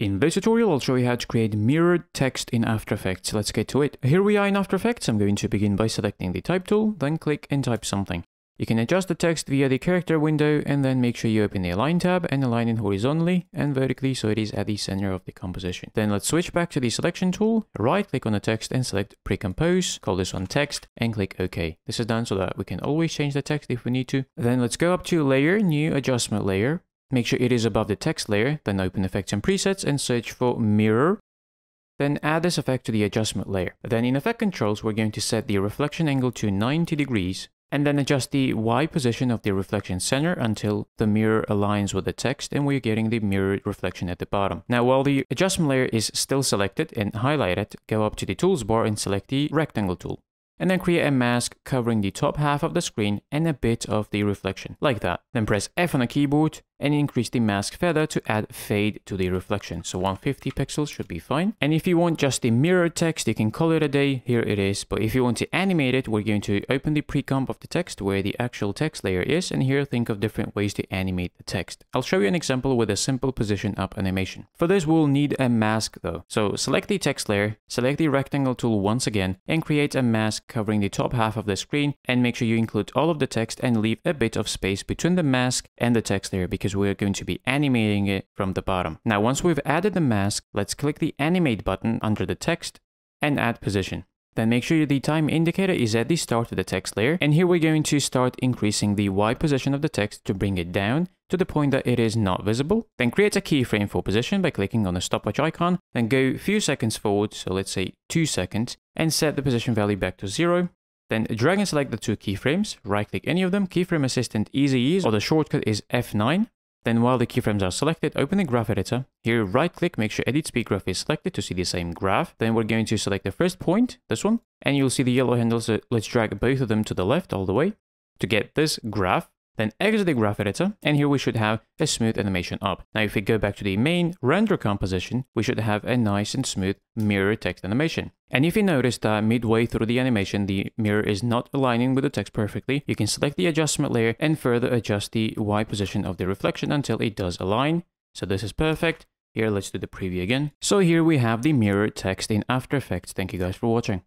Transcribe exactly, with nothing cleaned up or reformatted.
In this tutorial, I'll show you how to create mirrored text in After Effects. Let's get to it. Here we are in After Effects. I'm going to begin by selecting the type tool, then click and type something. You can adjust the text via the character window, and then make sure you open the align tab and align it horizontally and vertically so it is at the center of the composition. Then let's switch back to the selection tool, right click on the text and select pre-compose, call this one text and click OK. This is done so that we can always change the text if we need to. Then let's go up to layer, new adjustment layer. Make sure it is above the text layer, then open Effects and Presets and search for Mirror. Then add this effect to the adjustment layer. Then in Effect Controls, we're going to set the reflection angle to ninety degrees and then adjust the Y position of the reflection center until the mirror aligns with the text and we're getting the mirrored reflection at the bottom. Now, while the adjustment layer is still selected and highlighted, go up to the Tools bar and select the Rectangle tool. And then create a mask covering the top half of the screen and a bit of the reflection, like that. Then press F on the keyboard and increase the mask feather to add fade to the reflection. So one hundred fifty pixels should be fine. And if you want just the mirror text, you can call it a day, here it is. But if you want to animate it, we're going to open the pre-comp of the text where the actual text layer is. And here, think of different ways to animate the text. I'll show you an example with a simple position up animation. For this, we'll need a mask though. So select the text layer, select the rectangle tool once again, and create a mask covering the top half of the screen, and make sure you include all of the text and leave a bit of space between the mask and the text layer because we're going to be animating it from the bottom. Now, once we've added the mask, let's click the animate button under the text and add position. Then make sure the time indicator is at the start of the text layer. And here we're going to start increasing the Y position of the text to bring it down to the point that it is not visible. Then create a keyframe for position by clicking on the stopwatch icon, then go few seconds forward, so let's say two seconds, and set the position value back to zero. Then drag and select the two keyframes, right-click any of them, keyframe assistant easy ease, or the shortcut is F nine. Then while the keyframes are selected, open the graph editor. Here, right-click, make sure Edit Speed Graph is selected to see the same graph. Then we're going to select the first point, this one, and you'll see the yellow handles, so let's drag both of them to the left all the way to get this graph. Then exit the graph editor, and here we should have a smooth animation up. Now, if we go back to the main render composition, we should have a nice and smooth mirror text animation. And if you notice that midway through the animation, the mirror is not aligning with the text perfectly, you can select the adjustment layer and further adjust the Y position of the reflection until it does align. So this is perfect. Here, let's do the preview again. So here we have the mirror text in After Effects. Thank you guys for watching.